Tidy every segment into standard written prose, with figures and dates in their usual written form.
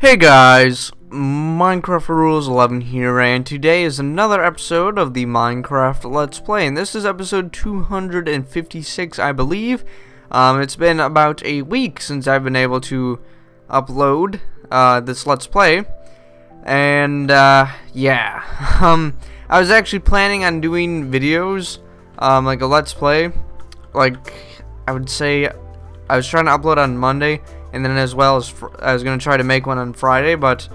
Hey guys, Minecraft Rules 11 here, and today is another episode of the Minecraft Let's Play, and this is episode 256, I believe. It's been about a week since I've been able to upload this Let's Play, and yeah, I was actually planning on doing videos, like a Let's Play, like I would say I was trying to upload on Monday. And then as well as I was going to try to make one on Friday, but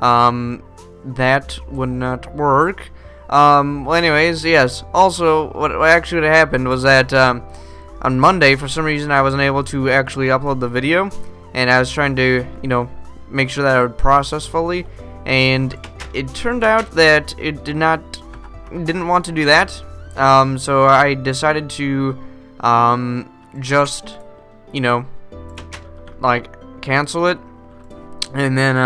that would not work. Well, anyways, yes. Also, what actually happened was that on Monday, for some reason, I wasn't able to actually upload the video. And I was trying to, you know, make sure that I would process fully. And it turned out that it didn't want to do that. So I decided to just, you know, like cancel it, and then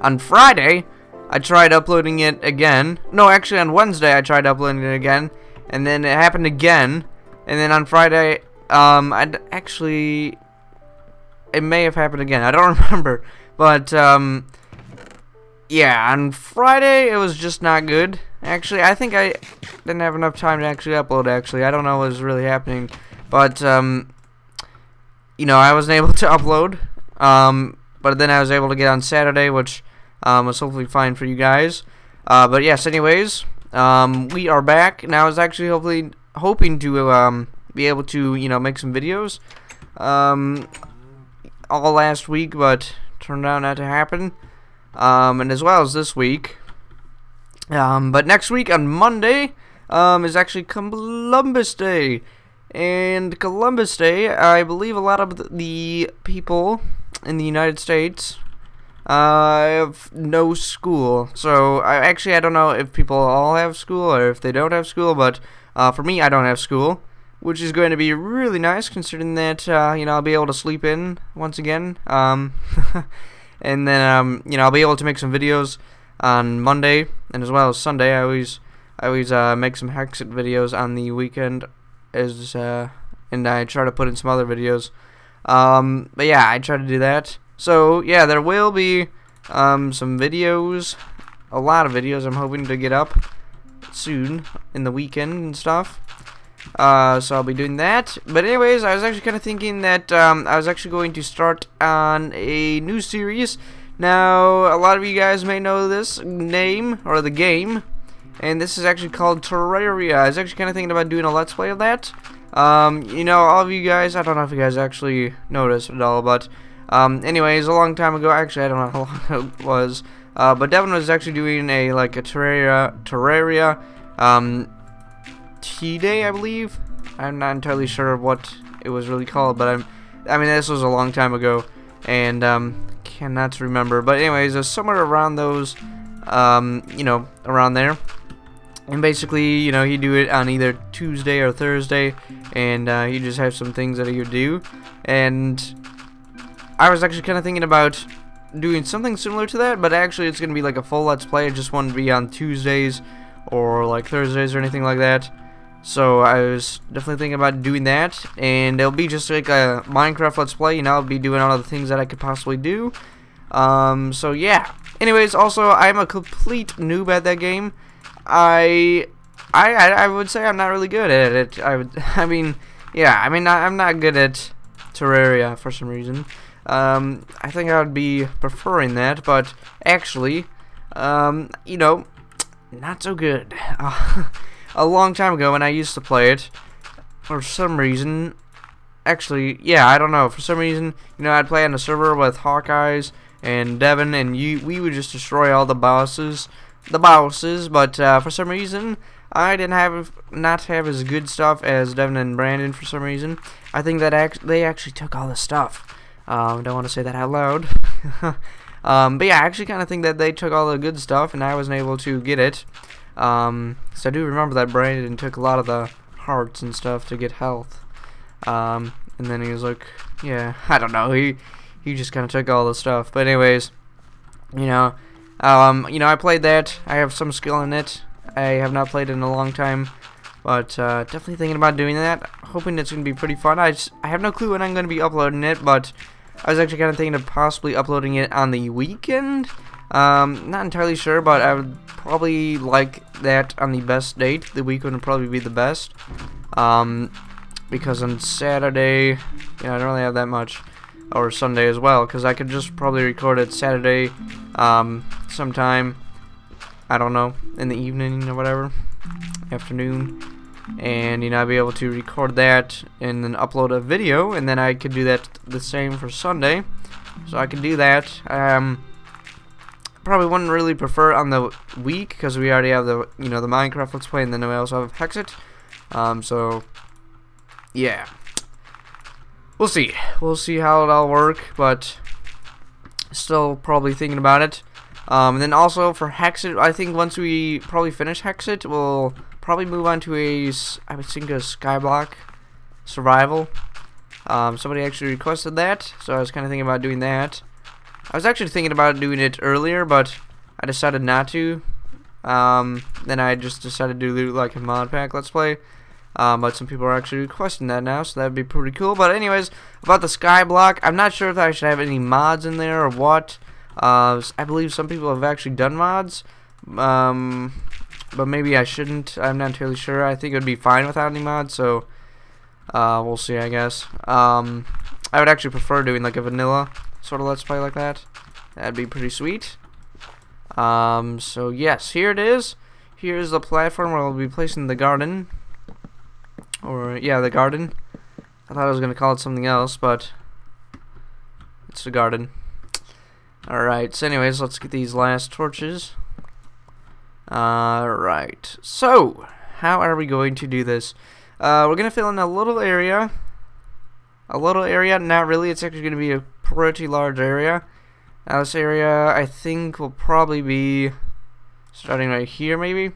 on Friday I tried uploading it again. No, actually on Wednesday I tried uploading it again, and then it happened again, and then on Friday it may have happened again, I don't remember, but yeah, on Friday it was just not good. Actually, I think I didn't have enough time to actually upload. Actually, I don't know what was really happening, but you know, I wasn't able to upload, but then I was able to get on Saturday, which was hopefully fine for you guys. But yes, anyways, we are back, and I was actually hoping to be able to, you know, make some videos all last week, but turned out not to happen, and as well as this week. But next week on Monday is actually Columbus Day. And Columbus Day, I believe a lot of the people in the United States have no school. So, I don't know if people all have school or if they don't have school, but for me, I don't have school, which is going to be really nice, considering that, you know, I'll be able to sleep in once again. And then, you know, I'll be able to make some videos on Monday and as well as Sunday. I always make some Hexxit videos on the weekend. And I try to put in some other videos, but yeah, I try to do that. So yeah, there will be some videos, a lot of videos I'm hoping to get up soon in the weekend and stuff, so I'll be doing that. But anyways, I was actually kind of thinking that I was actually going to start on a new series. Now, a lot of you guys may know this name or the game, and this is actually called Terraria. I was actually kind of thinking about doing a Let's Play of that. You know, all of you guys, I don't know if you guys actually noticed at all, but anyways, a long time ago, actually I don't know how long it was, but Devin was actually doing a Terraria T-Day, I believe. I'm not entirely sure what it was really called, but I mean this was a long time ago, and cannot remember. But anyways, it was somewhere around those, you know, around there. And basically, you know, he'd do it on either Tuesday or Thursday, and he'd just have some things that he would do. And I was actually kind of thinking about doing something similar to that, but actually it's going to be like a full Let's Play. It just wouldn't be on Tuesdays or like Thursdays or anything like that. So I was definitely thinking about doing that, and it'll be just like a Minecraft Let's Play. You know, I'll be doing all the things that I could possibly do. So yeah. Anyways, also, I'm a complete noob at that game. I would say I'm not really good at it. I'm not good at Terraria for some reason. I think I would be preferring that, but actually, you know, not so good. A long time ago when I used to play it, for some reason, actually, yeah, I don't know, for some reason, you know, I'd play on a server with Hawkeyes and Devin, and we would just destroy all the bosses, but for some reason I didn't have as good stuff as Devin and Brandon. For some reason, I think that they actually took all the stuff. Don't want to say that out loud. But yeah, I actually kind of think that they took all the good stuff, and I wasn't able to get it. So I do remember that Brandon took a lot of the hearts and stuff to get health. And then he was like, yeah, I don't know, he just kind of took all the stuff. But anyways, you know, I played that. I have some skill in it. I have not played it in a long time, but definitely thinking about doing that. Hoping it's going to be pretty fun. I have no clue when I'm going to be uploading it, but I was actually kind of thinking of possibly uploading it on the weekend. Not entirely sure, but I would probably like that on the best date. The weekend would probably be the best. Because on Saturday, I don't really have that much. Or Sunday as well, because I could just probably record it Saturday sometime, I don't know, in the evening or whatever, afternoon. And, I'd be able to record that and then upload a video, and then I could do that the same for Sunday. So I could do that. Probably wouldn't really prefer on the week, because we already have the, the Minecraft Let's Play, and then we also have Hexxit. So, yeah. We'll see. We'll see how it all works, but still probably thinking about it. And then also for Hexxit, I think once we probably finish Hexxit, we'll probably move on to I would think a skyblock survival. Somebody actually requested that, so I was kind of thinking about doing that. I was actually thinking about doing it earlier, but I decided not to. Then I just decided to do like a mod pack Let's Play. But some people are actually requesting that now, so that would be pretty cool. But anyways, about the skyblock, I'm not sure if I should have any mods in there or what. I believe some people have actually done mods, but maybe I shouldn't. I'm not entirely sure. I think it would be fine without any mods, so we'll see, I guess. I would actually prefer doing like a vanilla sort of Let's Play like that. That'd be pretty sweet. So yes, here it is. Here's the platform where we'll be placing the garden. Or, yeah, the garden. I thought I was going to call it something else, but it's the garden. Alright, so anyways, let's get these last torches. Alright, so, how are we going to do this? We're going to fill in a little area. Not really, it's actually going to be a pretty large area. Now this area, I think, will probably be starting right here, maybe.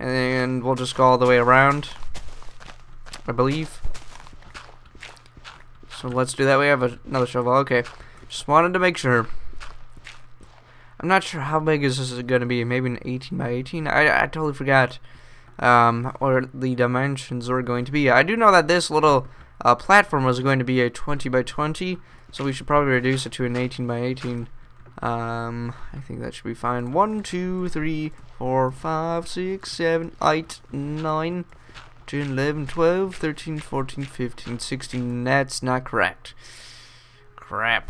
And then we'll just go all the way around, I believe. So let's do that. We have another shovel. Okay. Just wanted to make sure. I'm not sure how big is this going to be. Maybe an 18 by 18. I totally forgot what the dimensions are going to be. I do know that this little platform was going to be a 20 by 20, so we should probably reduce it to an 18 by 18. I think that should be fine. 1, 2, 3, 4, 5, 6, 7, 8, 9. 10, 11, 12, 13, 14, 15, 16, that's not correct. Crap.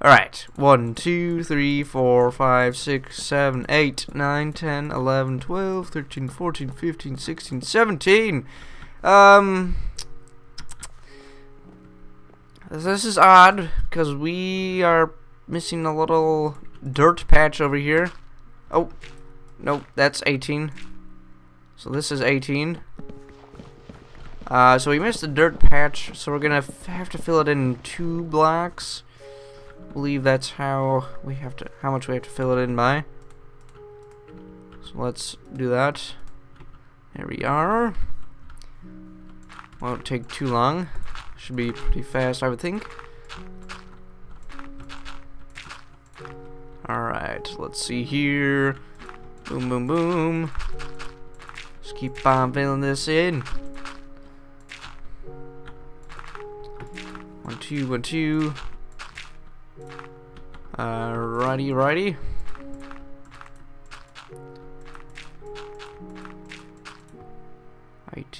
Alright, 1, 2, 3, 4, 5, 6, 7, 8, 9, 10, 11, 12, 13, 14, 15, 16, 17. This is odd, because we are missing a little dirt patch over here. Oh, nope, that's 18. So this is 18. So we missed the dirt patch, so we're going to have to fill it in 2 blocks. I believe that's how we have to, how much we have to fill it in by. So let's do that. There we are. Won't take too long. Should be pretty fast, I would think. Alright, let's see here. Boom, boom, boom. Just keep on filling this in. 1, 2, 1, 2. Righty, righty.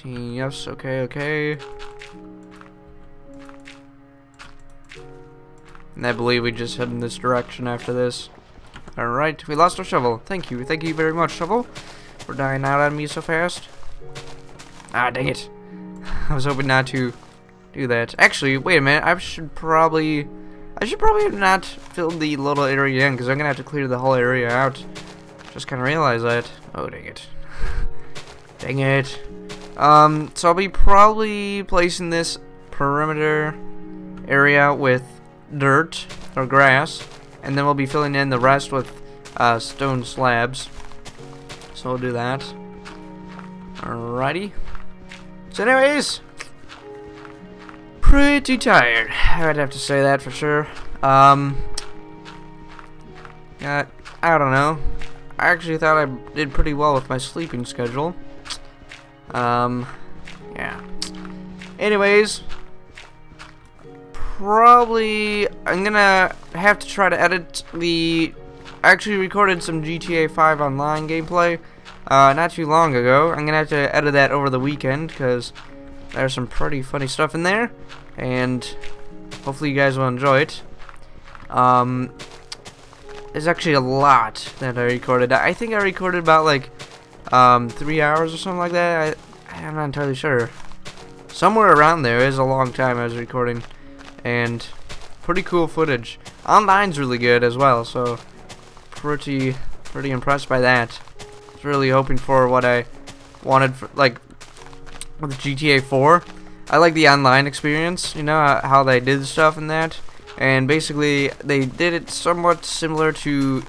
Yes, okay, okay. And I believe we just head in this direction after this. Alright, we lost our shovel. Thank you very much, shovel. We're dying out on me so fast. Ah, dang it. I was hoping not to do that. Actually, wait a minute. I should probably have not filled the little area in, because I'm going to have to clear the whole area out. Just kind of realized that. Oh, dang it. Dang it. So I'll be probably placing this perimeter area with dirt or grass, and then we'll be filling in the rest with stone slabs. So we'll do that. Alrighty. So anyways, pretty tired. I would have to say that for sure. I don't know. I actually thought I did pretty well with my sleeping schedule. Yeah. Anyways, probably... I'm gonna have to try to edit the... I actually recorded some GTA 5 Online gameplay not too long ago. I'm gonna have to edit that over the weekend because there's some pretty funny stuff in there, and hopefully you guys will enjoy it. There's actually a lot that I recorded. I think I recorded about like 3 hours or something like that. I'm not entirely sure. Somewhere around there. It was a long time I was recording, and pretty cool footage. Online's really good as well, so pretty impressed by that. I was really hoping for what I wanted for, like with GTA 4. I like the online experience, you know, how they did stuff in that, and basically they did it somewhat similar to,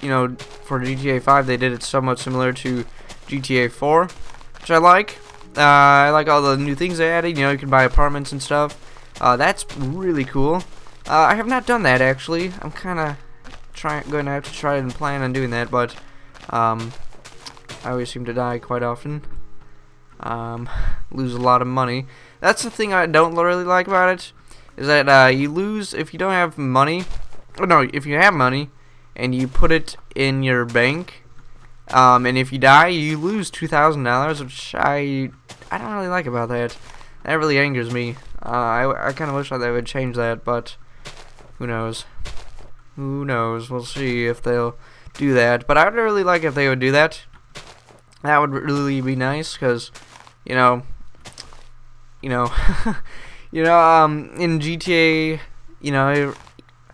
you know, for GTA 5 they did it somewhat similar to GTA 4, which I like. I like all the new things they added, you know, you can buy apartments and stuff. That's really cool. I have not done that actually. I'm kinda going to have to try and plan on doing that, but I always seem to die quite often. Lose a lot of money. That's the thing I don't really like about it, is that you lose if you don't have money. Or no, if you have money and you put it in your bank, and if you die, you lose $2,000, which I don't really like about that. That really angers me. I kind of wish that they would change that, but who knows? Who knows? We'll see if they'll do that. But I would really like if they would do that. That would really be nice, because, you know, in GTA, you know,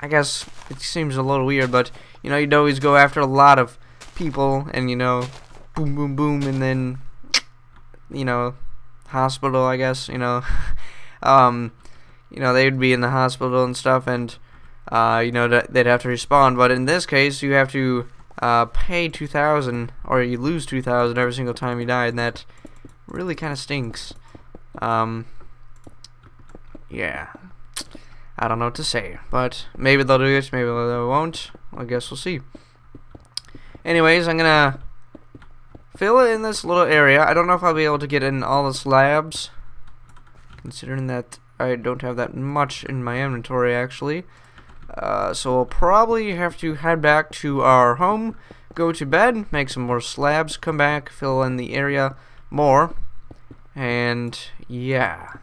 I guess it seems a little weird, but you know, you'd always go after a lot of people, and you know, boom, boom, boom, and then, you know, hospital. I guess you know, you know, they'd be in the hospital and stuff, and. You know, they'd have to respond, but in this case, you have to pay $2,000, or you lose $2,000 every single time you die, and that really kind of stinks. Yeah, I don't know what to say, but maybe they'll do it, maybe they won't. I guess we'll see. Anyways, I'm gonna fill in this little area. I don't know if I'll be able to get in all the slabs, considering that I don't have that much in my inventory actually. So we'll probably have to head back to our home, go to bed, make some more slabs, come back, fill in the area more, and yeah.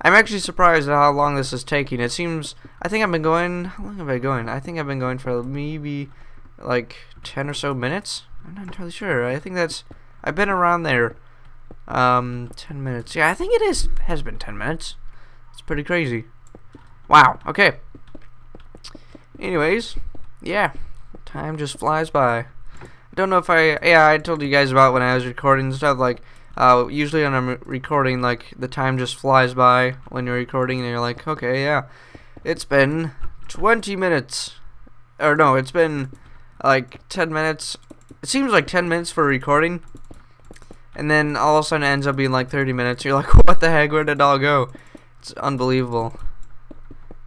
I'm actually surprised at how long this is taking. It seems, I think I've been going, how long have I been going? I think I've been going for maybe like 10 or so minutes. I'm not entirely sure. I think that's, I've been around there. 10 minutes. Yeah, I think it is, has been 10 minutes. It's pretty crazy. Wow, okay. Anyways, yeah, time just flies by. I don't know if I told you guys about when I was recording and stuff, like, usually when I'm recording, like, the time just flies by when you're recording and you're like, okay, yeah, it's been 20 minutes, or no, it's been, like, 10 minutes, it seems like 10 minutes for recording, and then all of a sudden it ends up being like 30 minutes, you're like, what the heck, where did it all go? It's unbelievable.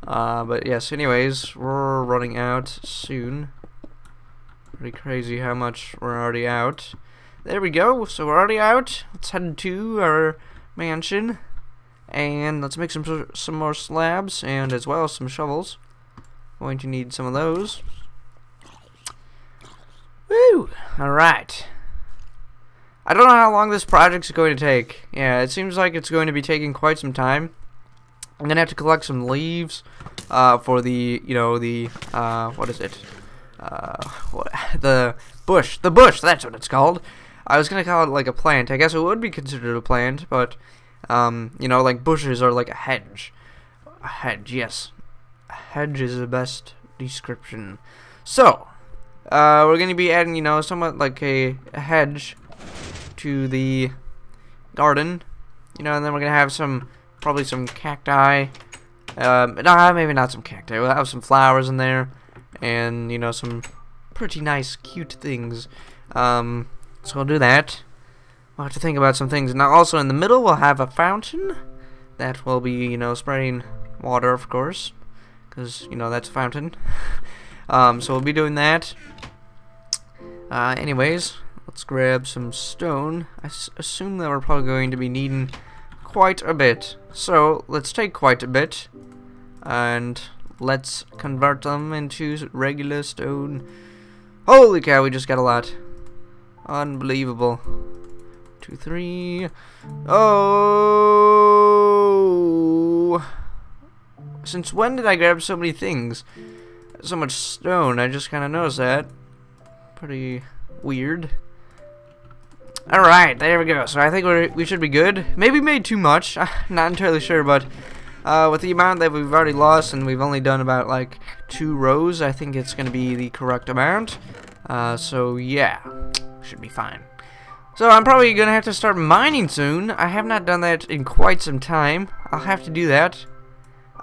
But yes, anyways, we're running out soon. Pretty crazy how much we're already out. There we go, so we're already out. Let's head to our mansion, and let's make some more slabs, and as well some shovels. Going to need some of those. Woo! Alright. I don't know how long this project's going to take. Yeah, it seems like it's going to be taking quite some time. I'm gonna have to collect some leaves for the, you know, the what is it? The bush. The bush. That's what it's called. I was gonna call it like a plant. I guess it would be considered a plant, but you know, like bushes are like a hedge. A hedge, yes. A hedge is the best description. So we're gonna be adding, you know, somewhat like a hedge to the garden, you know, and then we're gonna have some. Probably some cacti. No, maybe not some cacti. We'll have some flowers in there, and you know, some pretty nice, cute things. So we'll do that. We'll have to think about some things. Now, also in the middle, we'll have a fountain that will be, you know, spraying water, of course, because you know that's a fountain. So we'll be doing that. Anyways, let's grab some stone. I assume that we're probably going to be needing quite a bit. So let's take quite a bit and let's convert them into regular stone. Holy cow, we just got a lot. Unbelievable. 2, 3. Oh! Since when did I grab so many things? So much stone, I just kind of noticed that. Pretty weird. Alright, there we go. So I think we should be good. Maybe made too much. I'm not entirely sure, but with the amount that we've already lost and we've only done about like 2 rows, I think it's going to be the correct amount. So yeah, should be fine. So I'm probably going to have to start mining soon. I have not done that in quite some time. I'll have to do that.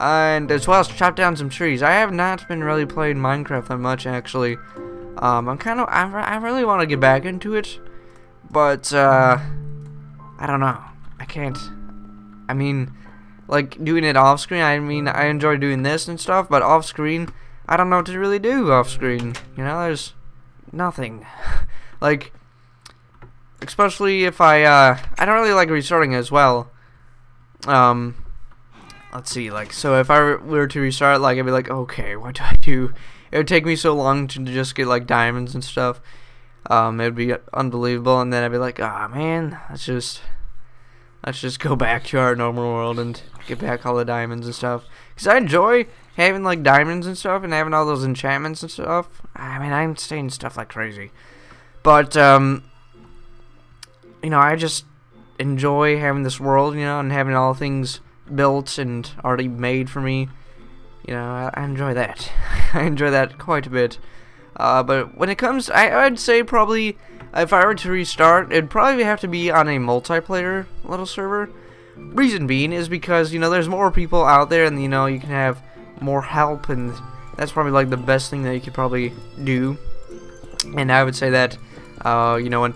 And as well as chop down some trees. I have not been really playing Minecraft that much, actually. I really want to get back into it. But, I don't know. I can't. I mean, like, doing it off screen, I mean, I enjoy doing this and stuff, but off screen, I don't know what to really do off screen. You know, there's nothing. Like, especially if I don't really like restarting as well. Let's see, like, so if I were to restart, like, I'd be like, okay, what do I do? It would take me so long to just get, like, diamonds and stuff. It would be unbelievable, and then I'd be like, ah, man, let's just go back to our normal world and get back all the diamonds and stuff. Because I enjoy having, like, diamonds and stuff and having all those enchantments and stuff. I mean, I'm saying stuff like crazy. But, you know, I just enjoy having this world, you know, and having all things built and already made for me. You know, I enjoy that. I enjoy that quite a bit. But when it comes, I'd say probably, if I were to restart, it'd probably have to be on a multiplayer little server. Reason being is because, you know, there's more people out there and, you know, you can have more help, and that's probably like the best thing that you could probably do. And I would say that, you know, when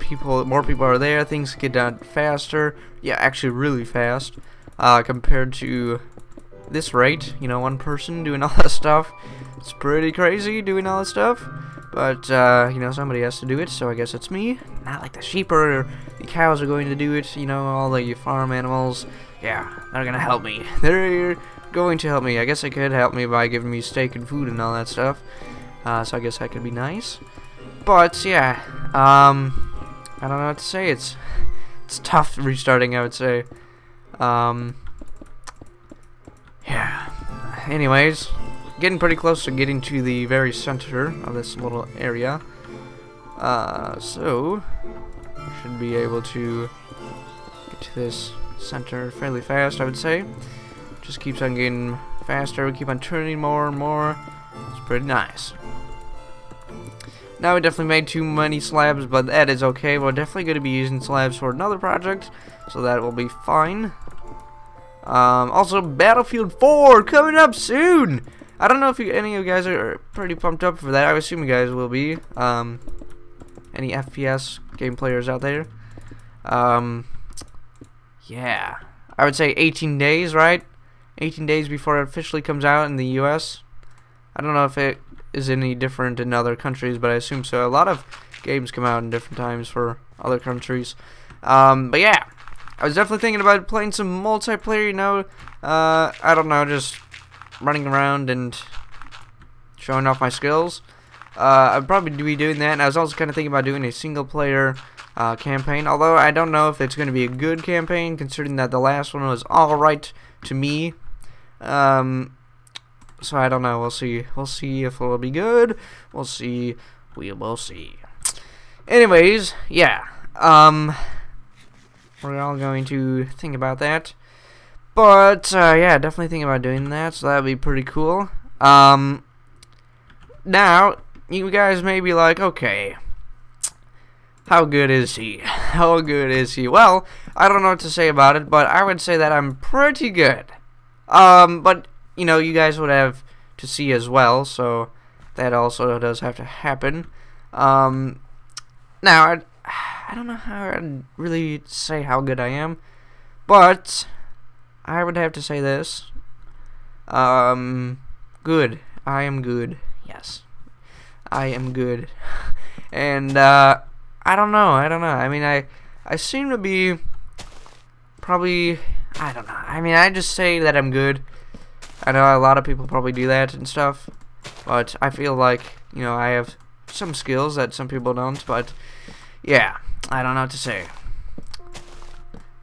more people are there, things get done faster. Yeah, actually really fast, compared to this rate. You know, one person doing all that stuff. It's pretty crazy doing all this stuff, but, you know, somebody has to do it, so I guess it's me. Not like the sheep or the cows are going to do it, you know, all the farm animals. Yeah, they're gonna help me. They're going to help me. I guess they could help me by giving me steak and food and all that stuff, so I guess that could be nice. But, yeah, I don't know what to say. It's tough restarting, I would say. Yeah. Anyways, getting pretty close to getting to the very center of this little area, so I should be able to get to this center fairly fast, I would say. Just keeps on getting faster, we keep on turning more and more. It's pretty nice. Now we definitely made too many slabs, but that is okay. We're definitely going to be using slabs for another project, so that will be fine. Also, Battlefield 4 coming up soon! I don't know if any of you guys are pretty pumped up for that. I assume you guys will be. Any FPS game players out there? Yeah. I would say 18 days, right? 18 days before it officially comes out in the US. I don't know if it is any different in other countries, but I assume so. A lot of games come out in different times for other countries. But yeah. I was definitely thinking about playing some multiplayer, you know, I don't know, just running around and showing off my skills. I'd probably be doing that, and I was also kind of thinking about doing a single-player campaign, although I don't know if it's going to be a good campaign, considering that the last one was alright to me. So I don't know, we'll see. We'll see if it'll be good. We'll see. We will see. Anyways, yeah, we're all going to think about that, but yeah, definitely think about doing that, so that'd be pretty cool. Now you guys may be like, okay, how good is he? How good is he? Well, I don't know what to say about it, but I would say that I'm pretty good. But you know, you guys would have to see as well, so that also does have to happen. Now I don't know how I'd really say how good I am, but I would have to say this. Good. I am good. Yes. I am good. And, I don't know. I mean, I seem to be probably I don't know. I mean, I just say that I'm good. I know a lot of people probably do that and stuff, but I feel like, you know, I have some skills that some people don't, but yeah, I don't know what to say.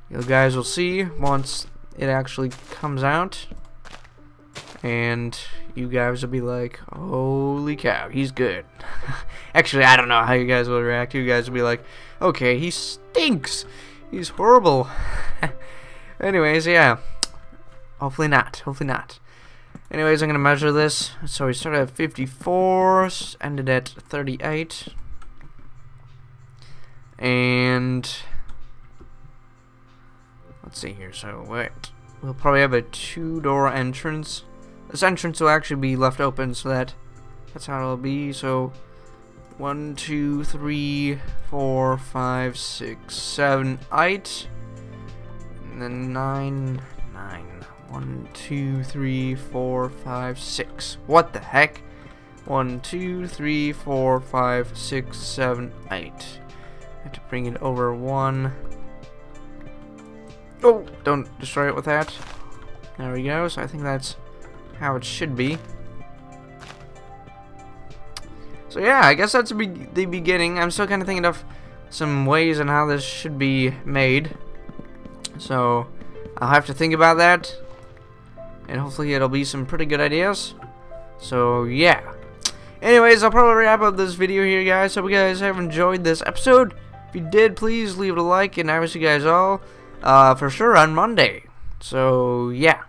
You guys will see once it actually comes out, and you guys will be like, holy cow, he's good. Actually, I don't know how you guys will react. You guys will be like, okay, he stinks, he's horrible. Anyways, yeah, hopefully not, hopefully not. Anyways, I'm gonna measure this. So we started at 54, ended at 38, and let's see here. So wait, we'll probably have a two-door entrance. This entrance will actually be left open, so that's how it'll be. So 1, 2, 3, 4, 5, 6, 7, 8, and then 9, 9. 1, 2, 3, 4, 5, 6. What the heck? 1, 2, 3, 4, 5, 6, 7, 8. I have to bring it over 1. Oh, don't destroy it with that. There we go. So I think that's how it should be. So yeah, I guess that's the beginning. I'm still kind of thinking of some ways on how this should be made. So I'll have to think about that. And hopefully it'll be some pretty good ideas. So yeah. Anyways, I'll probably wrap up this video here, guys. Hope you guys have enjoyed this episode. If you did, please leave it a like. And I wish you guys all for sure on Monday. So yeah.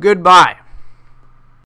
Goodbye.